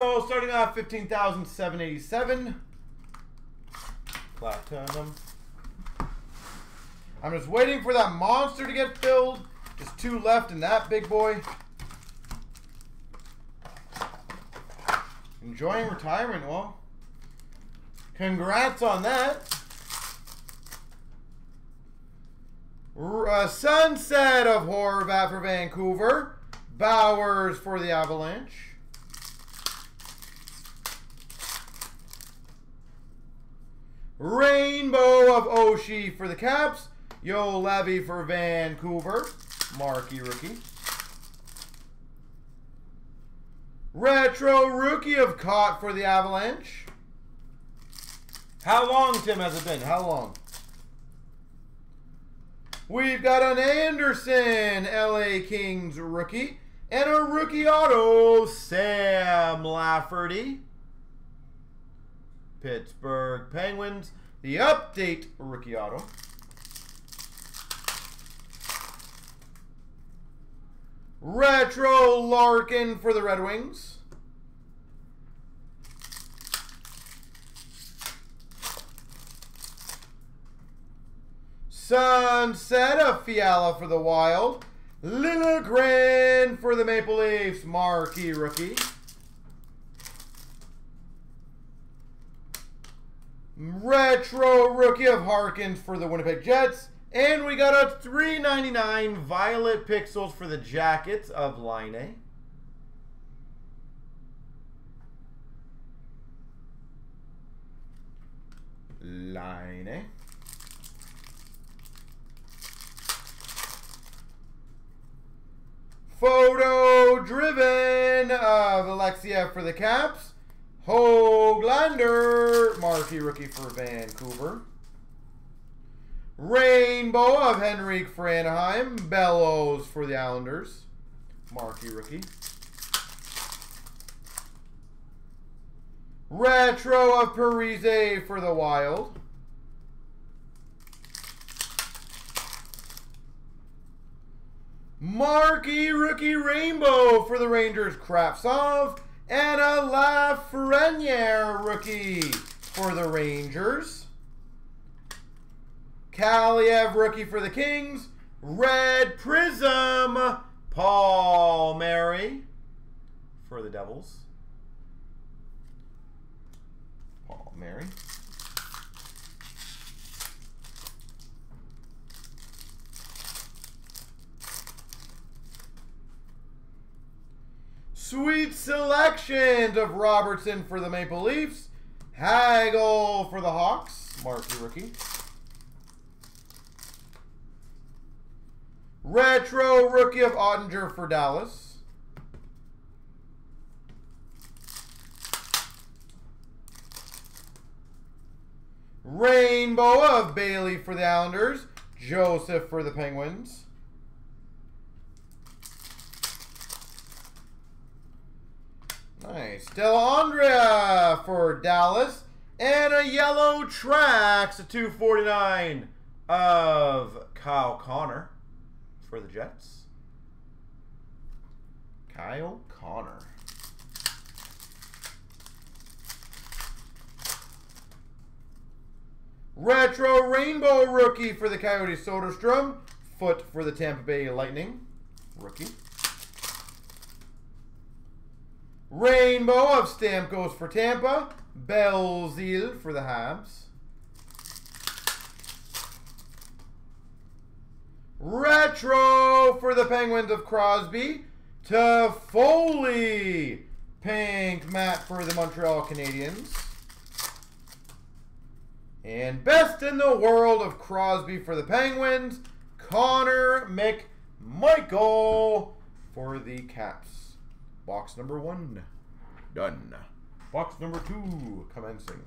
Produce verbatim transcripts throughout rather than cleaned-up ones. So starting off fifteen thousand seven eighty-seven. Platinum. I'm just waiting for that monster to get filled. There's two left in that big boy. Enjoying retirement, well. Congrats on that. A sunset of Horvat for Vancouver. Bowers for the Avalanche. Rainbow of Oshie for the Caps. Yo Levy for Vancouver. Marquee rookie. Retro rookie of Cott for the Avalanche. How long, Tim, has it been? How long? We've got an Anderson, L A Kings rookie. And a rookie auto, Sam Lafferty. Pittsburgh Penguins. The update rookie auto. Retro Larkin for the Red Wings. Sunset of Fiala for the Wild. Liljegren for the Maple Leafs. Marquee rookie. Retro rookie of Harkins for the Winnipeg Jets. And we got a three ninety-nine Violet Pixels for the Jackets of Line A. Line A. Photo driven of Alexiev for the Caps. Höglander, marquee rookie for Vancouver. Rainbow of Henrik for Anaheim. Bellows for the Islanders. Marquee rookie. Retro of Parise for the Wild. Marquee rookie rainbow for the Rangers. Kravtsov. And a Lafreniere rookie for the Rangers. Kaliev rookie for the Kings. Red Prism, Paul Mary for the Devils. Paul Mary. Sweet selections of Robertson for the Maple Leafs. Hagel for the Hawks. Marquee rookie. Retro rookie of Ottinger for Dallas. Rainbow of Bailey for the Islanders. Joseph for the Penguins. Nice. Delandria for Dallas. And a yellow tracks, a two forty-nine of Kyle Connor for the Jets. Kyle Connor. Retro Rainbow rookie for the Coyotes, Soderstrom. Foot for the Tampa Bay Lightning. Rookie. Rainbow of Stamkos for Tampa. Belzile for the Habs. Retro for the Penguins of Crosby. Toffoli. Pink mat for the Montreal Canadiens. And best in the world of Crosby for the Penguins. Connor McMichael for the Caps. Box number one, done. Box number two, commencing.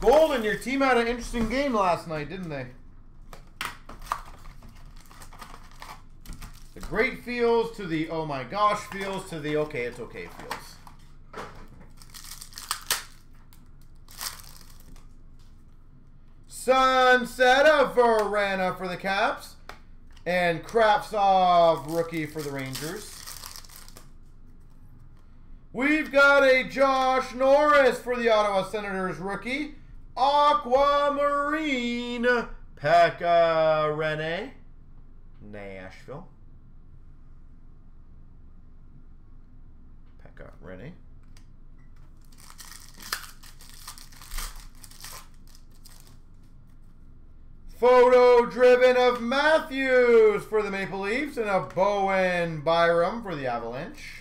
Golden, your team had an interesting game last night, didn't they? The great feels to the oh my gosh feels to the okay, it's okay feels. Sunset of Verana for the Caps. And Kravtsov rookie for the Rangers. We've got a Josh Norris for the Ottawa Senators rookie. Aquamarine, Pekka Rinne, Nashville. Pekka Rinne. Photo driven of Matthews for the Maple Leafs and a Bowen Byram for the Avalanche.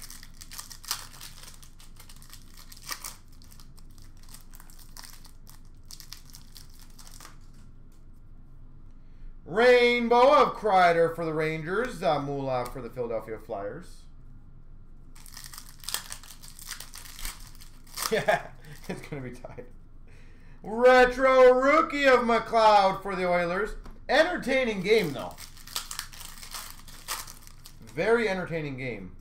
Rainbow of Kreider for the Rangers, Zamula for the Philadelphia Flyers. Yeah, it's going to be tight. Retro rookie of McLeod for the Oilers. Entertaining game, though. Very entertaining game.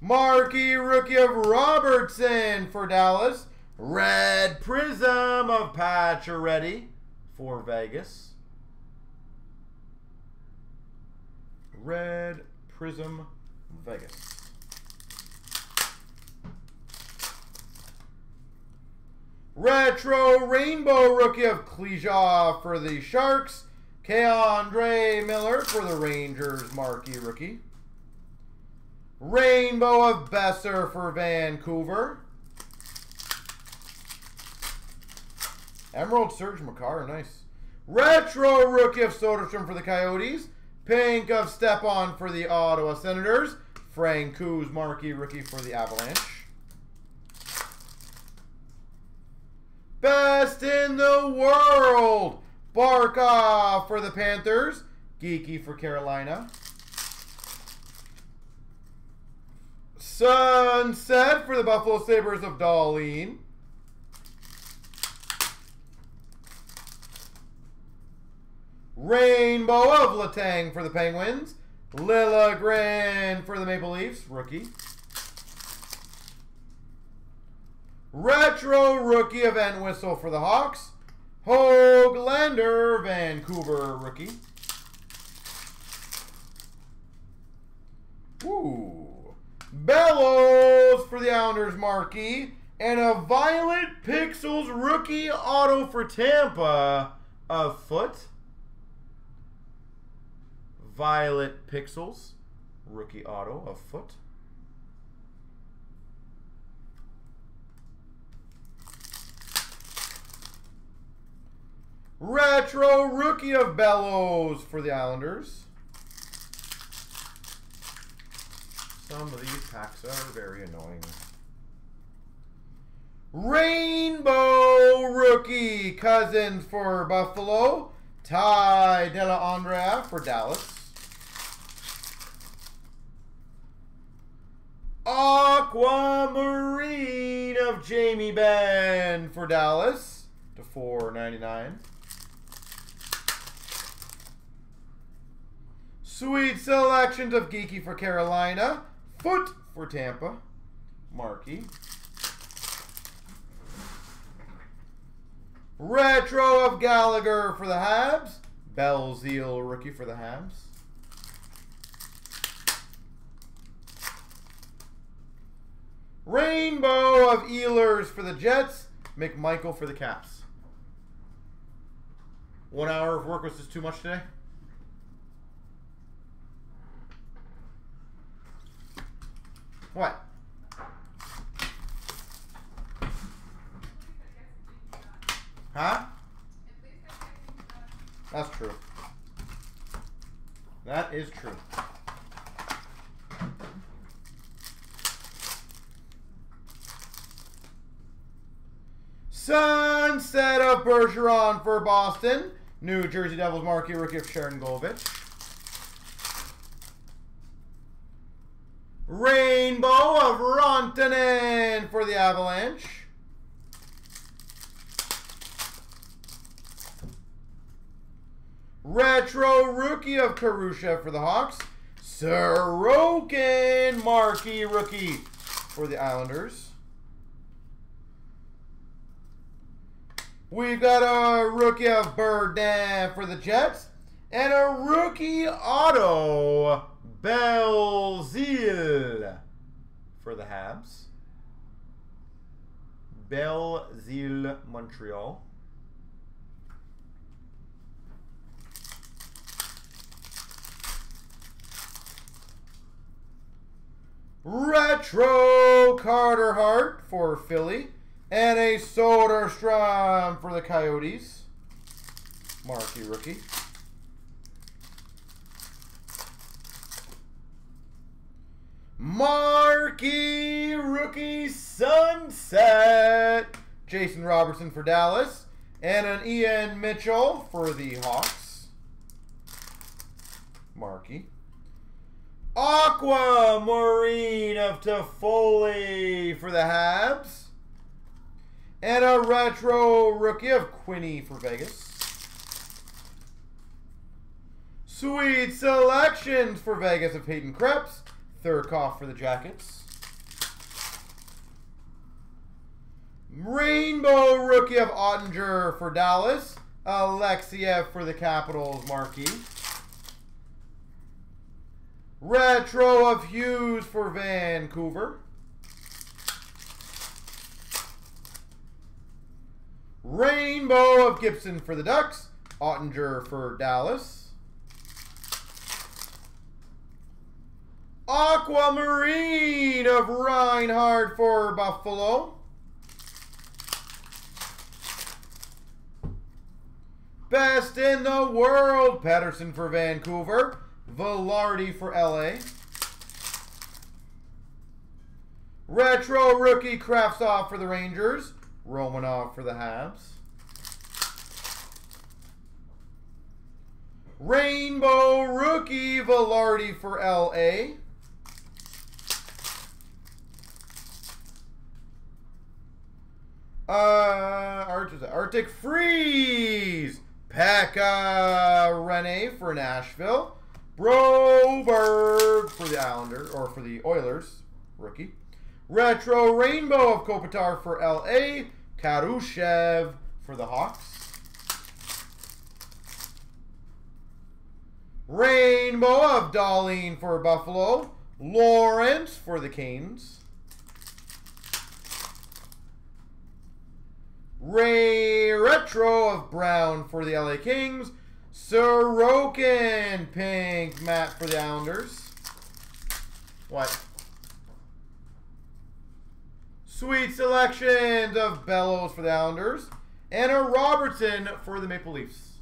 Marquee rookie of Robertson for Dallas. Red Prism of Pacioretty for Vegas. Red Prism, Vegas. Retro Rainbow rookie of Kleja for the Sharks. K'Andre Miller for the Rangers, marquee rookie. Rainbow of Besser for Vancouver. Emerald Serge Makar, nice. Retro rookie of Soderstrom for the Coyotes. Pink of Stepan for the Ottawa Senators. Frank Kuzmenko, marquee rookie for the Avalanche. Best in the world, Barkov for the Panthers. Geeky for Carolina. Sunset for the Buffalo Sabres of Dahlin. Rainbow of Letang for the Penguins. Liljegren for the Maple Leafs, rookie. Retro rookie of Entwistle for the Hawks. Höglander, Vancouver, rookie. Ooh. Bellows for the Islanders, marquee. And a Violet Pixels rookie auto for Tampa of Foot. Violet Pixels, rookie auto of Foot. Retro rookie of Bellows for the Islanders. Some of these packs are very annoying. Rainbow rookie Cousins for Buffalo. Ty Dell'Andrea for Dallas. Aquamarine of Jamie Benn for Dallas to four ninety-nine. Sweet selections of Geeky for Carolina, Foot for Tampa, marquee. Retro of Gallagher for the Habs, Belzile rookie for the Habs. Rainbow of Ehlers for the Jets. McMichael for the Caps. One hour of work was just too much today. What? Huh? That's true. That is true. Sunset of Bergeron for Boston. New Jersey Devils marquee rookie of Sharon Golovich. Rainbow of Rantanen for the Avalanche. Retro rookie of Karusha for the Hawks. Sorokin marquee rookie for the Islanders. We've got a rookie of Berdan for the Jets. And a rookie auto, Belzile for the Habs. Belle-Île, Montreal. Retro Carter Hart for Philly. And a Soderstrom for the Coyotes. Marquee rookie. Marquee rookie sunset. Jason Robertson for Dallas. And an Ian Mitchell for the Hawks. Marquee. Aquamarine of Toffoli for the Habs. And a retro rookie of Quinny for Vegas. Sweet selections for Vegas of Hayden Krebs. Thurkoff for the Jackets. Rainbow rookie of Ottinger for Dallas. Alexiev for the Capitals, marquee. Retro of Hughes for Vancouver. Rainbow of Gibson for the Ducks. Ottinger for Dallas. Aquamarine of Reinhardt for Buffalo. Best in the world, Patterson for Vancouver. Velarde for L A. Retro rookie Kraftsoff for the Rangers. Romanov for the Habs. Rainbow rookie Velarde for L A. Uh, Arctic Freeze. Pekka Rinne for Nashville. Broberg for the Islanders, or for the Oilers, rookie. Retro Rainbow of Kopitar for L A. Karushev for the Hawks. Rainbow of Dahlin for Buffalo. Lawrence for the Canes. Ray Retro of Brown for the L A Kings. Sorokin, pink Matt for the Islanders. What? Sweet selections of Bellows for the Islanders. And a Robertson for the Maple Leafs.